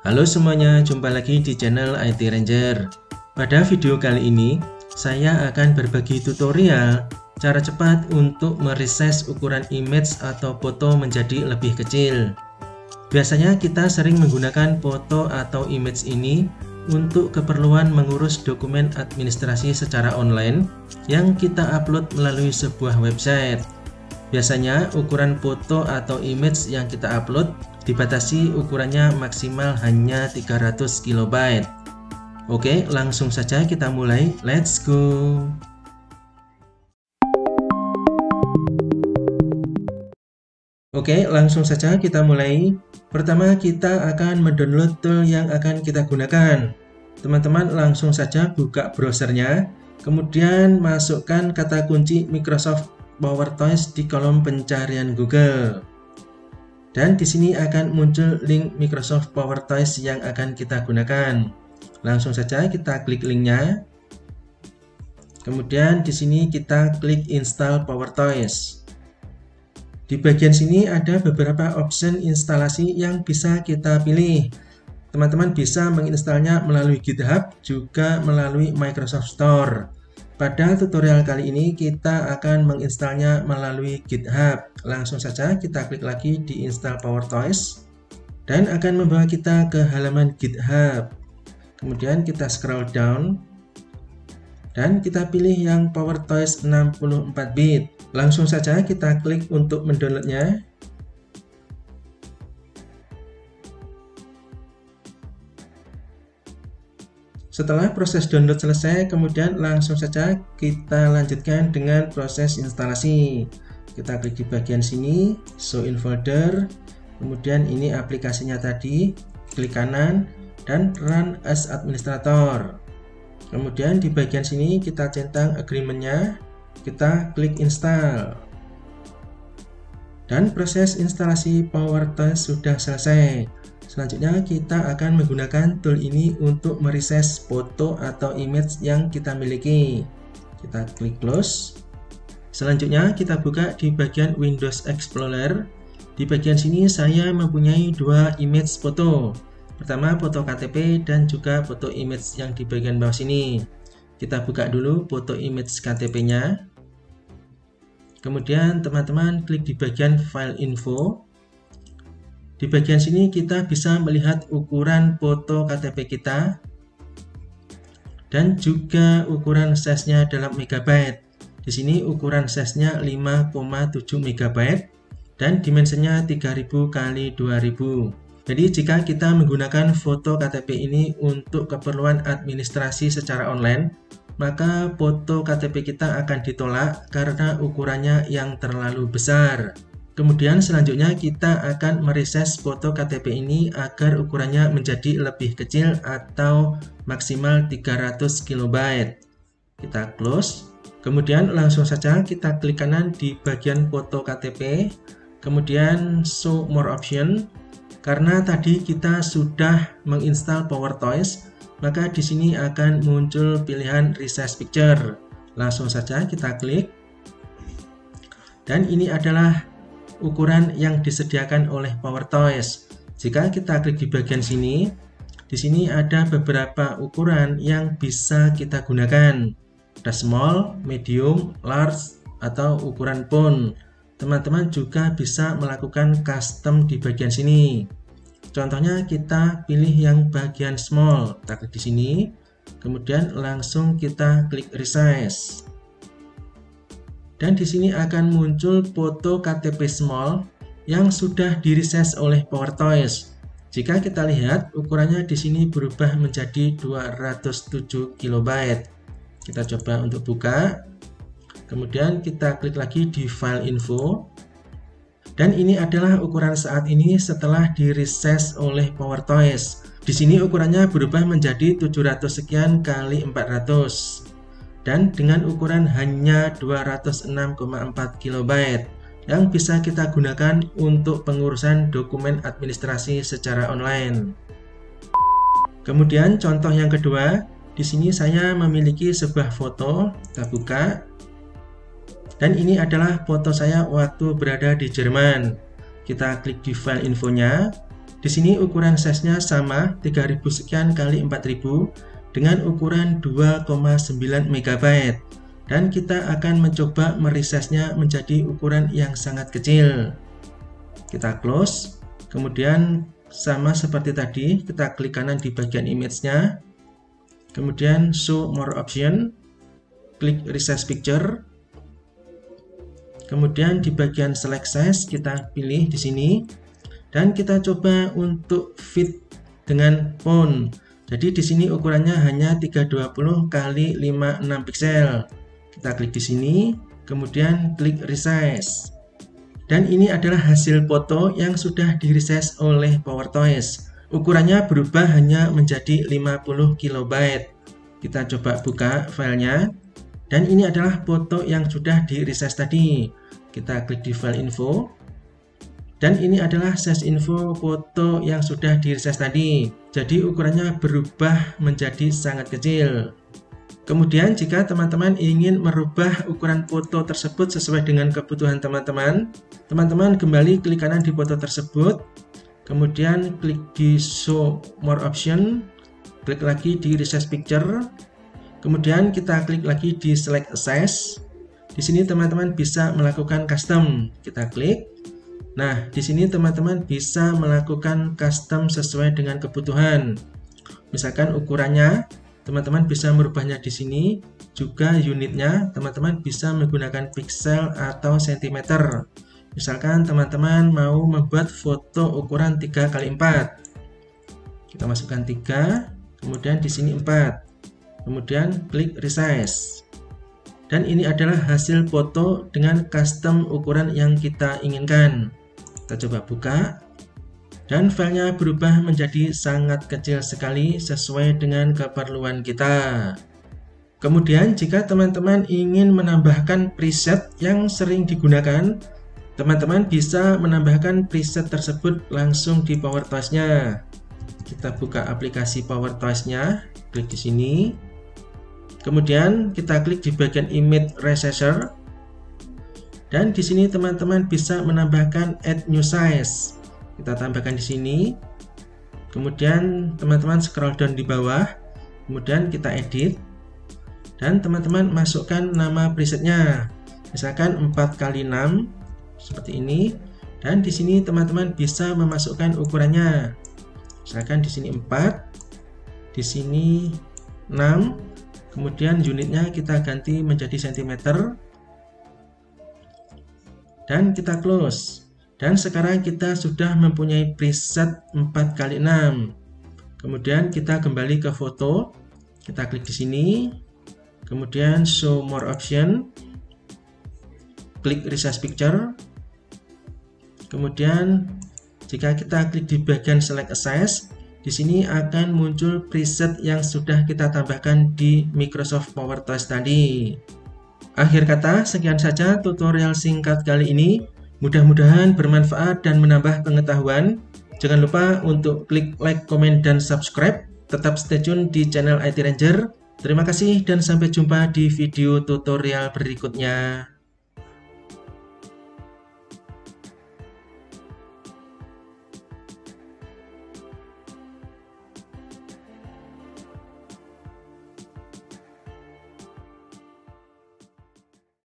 Halo semuanya, jumpa lagi di channel IT Ranger. Pada video kali ini, saya akan berbagi tutorial cara cepat untuk meresize ukuran image atau foto menjadi lebih kecil. Biasanya kita sering menggunakan foto atau image ini untuk keperluan mengurus dokumen administrasi secara online yang kita upload melalui sebuah website. Biasanya ukuran foto atau image yang kita upload dibatasi ukurannya maksimal hanya 300 KB. Oke, langsung saja kita mulai. Let's go. Oke, langsung saja kita mulai. Pertama, kita akan mendownload tool yang akan kita gunakan. Teman-teman langsung saja buka browsernya, kemudian masukkan kata kunci Microsoft PowerToys di kolom pencarian Google. Dan di sini akan muncul link Microsoft PowerToys yang akan kita gunakan. Langsung saja kita klik linknya. Kemudian di sini kita klik install PowerToys. Di bagian sini ada beberapa option instalasi yang bisa kita pilih. Teman-teman bisa menginstalnya melalui GitHub juga melalui Microsoft Store. Pada tutorial kali ini kita akan menginstalnya melalui GitHub. Langsung saja kita klik lagi di install PowerToys dan akan membawa kita ke halaman GitHub. Kemudian kita scroll down dan kita pilih yang PowerToys 64 bit. Langsung saja kita klik untuk mendownloadnya. Setelah proses download selesai, kemudian langsung saja kita lanjutkan dengan proses instalasi. Kita klik di bagian sini, show in folder, kemudian ini aplikasinya tadi, klik kanan, dan run as administrator. Kemudian di bagian sini kita centang agreementnya, kita klik install. Dan proses instalasi PowerToys sudah selesai. Selanjutnya kita akan menggunakan tool ini untuk meresize foto atau image yang kita miliki. Kita klik close. Selanjutnya kita buka di bagian Windows Explorer. Di bagian sini saya mempunyai dua image foto. Pertama foto KTP dan juga foto image yang di bagian bawah sini. Kita buka dulu foto image KTP-nya. Kemudian teman-teman klik di bagian file info. Di bagian sini kita bisa melihat ukuran foto KTP kita dan juga ukuran size-nya dalam megabyte. Di sini ukuran size-nya 5,7 MB dan dimensinya 3000 x 2000. Jadi jika kita menggunakan foto KTP ini untuk keperluan administrasi secara online, maka foto KTP kita akan ditolak karena ukurannya yang terlalu besar. Kemudian selanjutnya kita akan meresize foto KTP ini agar ukurannya menjadi lebih kecil atau maksimal 300 KB. Kita close. Kemudian langsung saja kita klik kanan di bagian foto KTP. Kemudian show more option. Karena tadi kita sudah menginstal PowerToys, maka di sini akan muncul pilihan resize picture. Langsung saja kita klik. Dan ini adalah ukuran yang disediakan oleh PowerToys. Jika kita klik di bagian sini, di sini ada beberapa ukuran yang bisa kita gunakan. Ada small, medium, large, atau ukuran font. Teman-teman juga bisa melakukan custom di bagian sini. Contohnya kita pilih yang bagian small, kita klik di sini, kemudian langsung kita klik resize. Dan di sini akan muncul foto KTP small yang sudah di-resize oleh PowerToys. Jika kita lihat, ukurannya di sini berubah menjadi 207 KB. Kita coba untuk buka. Kemudian kita klik lagi di file info. Dan ini adalah ukuran saat ini setelah di-resize oleh PowerToys. Di sini ukurannya berubah menjadi 700 sekian kali 400. Dan dengan ukuran hanya 206,4 KB yang bisa kita gunakan untuk pengurusan dokumen administrasi secara online. Kemudian contoh yang kedua, di sini saya memiliki sebuah foto, kita buka. Dan ini adalah foto saya waktu berada di Jerman. Kita klik di file infonya, Di sini ukuran size-nya sama 3000 sekian kali 4000 dengan ukuran 2,9 MB, dan kita akan mencoba meresize-nya menjadi ukuran yang sangat kecil. Kita close, kemudian sama seperti tadi kita klik kanan di bagian image-nya, kemudian show more option, klik resize picture, kemudian di bagian select size kita pilih di sini. Dan kita coba untuk fit dengan font. Jadi di sini ukurannya hanya 320 x 56 pixel. Kita klik di sini, kemudian klik resize. Dan ini adalah hasil foto yang sudah di-resize oleh PowerToys. Ukurannya berubah hanya menjadi 50 KB. Kita coba buka filenya. Dan ini adalah foto yang sudah di-resize tadi. Kita klik di file info. Dan ini adalah size info foto yang sudah di-resize tadi. Jadi ukurannya berubah menjadi sangat kecil. Kemudian jika teman-teman ingin merubah ukuran foto tersebut sesuai dengan kebutuhan teman-teman, kembali klik kanan di foto tersebut, kemudian klik di show more option, klik lagi di resize picture, kemudian kita klik lagi di select size. Di sini teman-teman bisa melakukan custom. Kita klik. Nah, di sini teman-teman bisa melakukan custom sesuai dengan kebutuhan. Misalkan ukurannya, teman-teman bisa merubahnya di sini. Juga unitnya, teman-teman bisa menggunakan pixel atau sentimeter. Misalkan teman-teman mau membuat foto ukuran 3 x 4. Kita masukkan 3, kemudian di sini 4. Kemudian klik resize. Dan ini adalah hasil foto dengan custom ukuran yang kita inginkan. Kita coba buka, dan filenya berubah menjadi sangat kecil sekali sesuai dengan keperluan kita. Kemudian jika teman-teman ingin menambahkan preset yang sering digunakan, teman-teman bisa menambahkan preset tersebut langsung di PowerToys-nya. Kita buka aplikasi PowerToys-nya, klik di sini, kemudian kita klik di bagian image resizer. Dan di sini teman-teman bisa menambahkan add new size. Kita tambahkan di sini. Kemudian teman-teman scroll down di bawah. Kemudian kita edit. Dan teman-teman masukkan nama presetnya. Misalkan 4 x 6 seperti ini. Dan di sini teman-teman bisa memasukkan ukurannya. Misalkan di sini 4, di sini 6. Kemudian unitnya kita ganti menjadi sentimeter. Dan kita close. Dan sekarang kita sudah mempunyai preset 4 x 6. Kemudian kita kembali ke foto. Kita klik di sini. Kemudian show more option. Klik resize picture. Kemudian jika kita klik di bagian select size, di sini akan muncul preset yang sudah kita tambahkan di Microsoft PowerToys tadi. Akhir kata, sekian saja tutorial singkat kali ini. Mudah-mudahan bermanfaat dan menambah pengetahuan. Jangan lupa untuk klik like, komen, dan subscribe. Tetap stay tune di channel IT Ranger. Terima kasih dan sampai jumpa di video tutorial berikutnya.